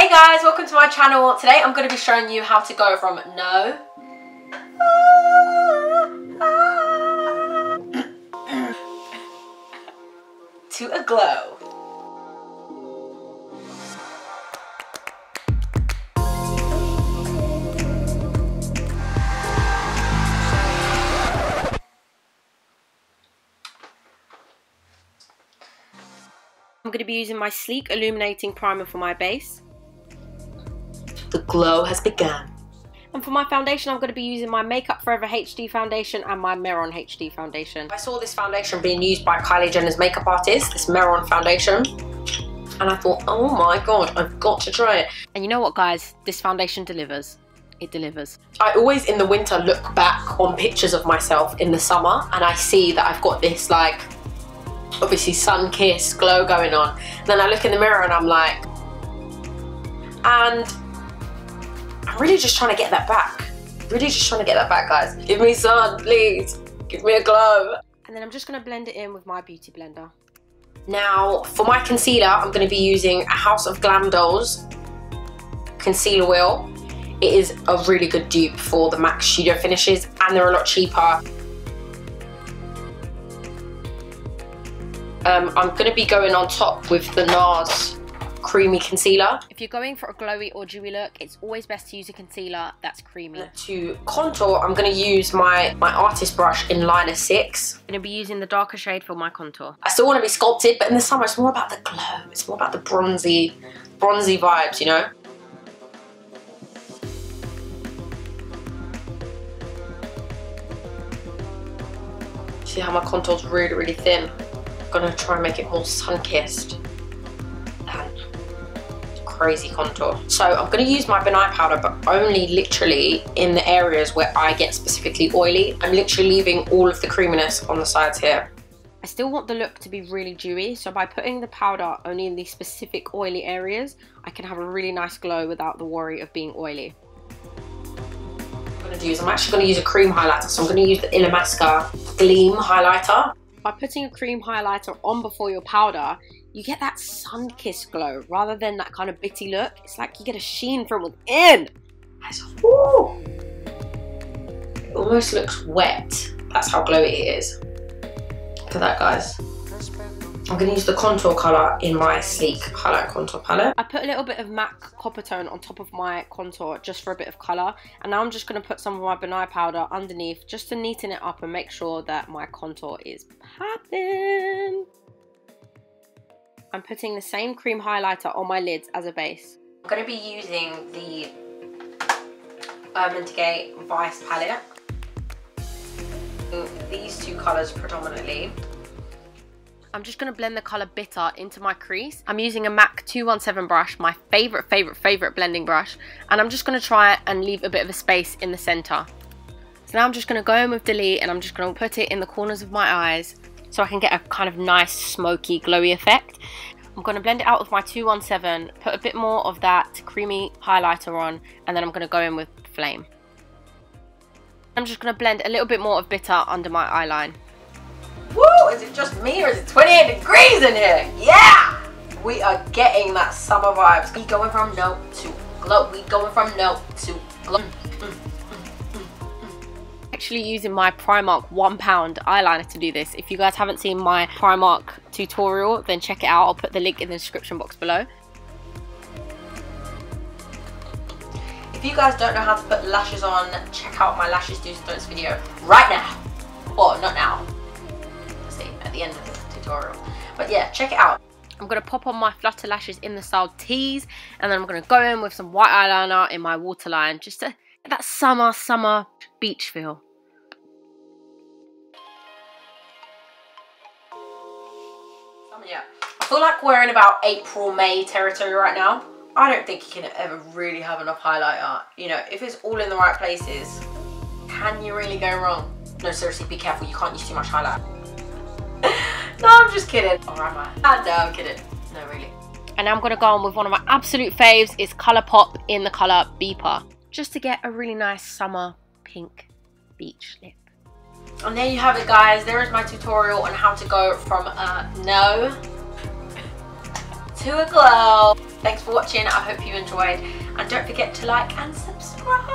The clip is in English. Hey guys, welcome to my channel. Today I'm going to be showing you how to go from no to a glow. I'm going to be using my Sleek illuminating primer for my base. The glow has begun. And for my foundation, I'm going to be using my Makeup Forever HD foundation and my Mehron HD foundation. I saw this foundation being used by Kylie Jenner's makeup artist, this Mehron foundation. And I thought, oh my god, I've got to try it. And you know what, guys? This foundation delivers. It delivers. I always, in the winter, look back on pictures of myself in the summer and I see that I've got this, like, obviously sun-kissed glow going on. And then I look in the mirror and I'm like... And... I'm really just trying to get that back. Really just trying to get that back, guys. Give me sun, please. Give me a glow. And then I'm just going to blend it in with my beauty blender. Now, for my concealer, I'm going to be using a House of Glam Dolls concealer wheel. It is a really good dupe for the MAC studio finishes, and they're a lot cheaper. I'm going to be going on top with the NARS creamy concealer. If you're going for a glowy or dewy look, it's always best to use a concealer that's creamy. To contour, I'm going to use my artist brush in liner 6. I'm going to be using the darker shade for my contour. I still want to be sculpted, but in the summer it's more about the glow. It's more about the bronzy vibes, you know? See how my contour's really thin? I'm going to try and make it more sun-kissed. Crazy contour. So I'm going to use my Ben Nye powder, but only literally in the areas where I get specifically oily. I'm literally leaving all of the creaminess on the sides here. I still want the look to be really dewy, so by putting the powder only in these specific oily areas, I can have a really nice glow without the worry of being oily. I'm actually going to use a cream highlighter, so I'm going to use the Illamasqua Gleam highlighter. By putting a cream highlighter on before your powder, you get that sun-kissed glow rather than that kind of bitty look. It's like you get a sheen from within. Ooh. It almost looks wet. That's how glowy it is. Look at that, guys. I'm gonna use the contour color in my Sleek highlight contour palette. I put a little bit of MAC copper tone on top of my contour just for a bit of color. And now I'm just gonna put some of my Ben Nye powder underneath just to neaten it up and make sure that my contour is popping. I'm putting the same cream highlighter on my lids as a base. I'm going to be using the Urban Decay Vice Palette. These two colours predominantly. I'm just going to blend the colour Bitter into my crease. I'm using a MAC 217 brush, my favourite blending brush. And I'm just going to try it and leave a bit of a space in the centre. So now I'm just going to go in with Delete and I'm just going to put it in the corners of my eyes, so I can get a kind of nice smoky glowy effect. I'm going to blend it out with my 217, put a bit more of that creamy highlighter on, and then I'm going to go in with Flame. I'm just going to blend a little bit more of Bitter under my eye line. Woo! Is it just me or is it 28 degrees in here? Yeah! We are getting that summer vibes. We going from no to glow. We going from no to glow. Actually using my Primark £1 eyeliner to do this. If you guys haven't seen my Primark tutorial, then check it out. I'll put the link in the description box below. If you guys don't know how to put lashes on, check out my lashes do's and don'ts video right now. Or not now, see at the end of the tutorial, but yeah, check it out. I'm going to pop on my flutter lashes in the style Tees, and then I'm going to go in with some white eyeliner in my waterline just to get that summer beach feel. Yeah, I feel like we're in about April, May territory right now. I don't think you can ever really have enough highlighter. You know, if it's all in the right places, can you really go wrong? No, seriously, be careful. You can't use too much highlight. No, I'm just kidding. Or am I? No, I'm kidding. No, really. And I'm going to go on with one of my absolute faves. It's ColourPop in the colour Bleeper, just to get a really nice summer pink beach lip. And there you have it, guys. There is my tutorial on how to go from no to to a glow. Thanks for watching, I hope you enjoyed, and don't forget to like and subscribe.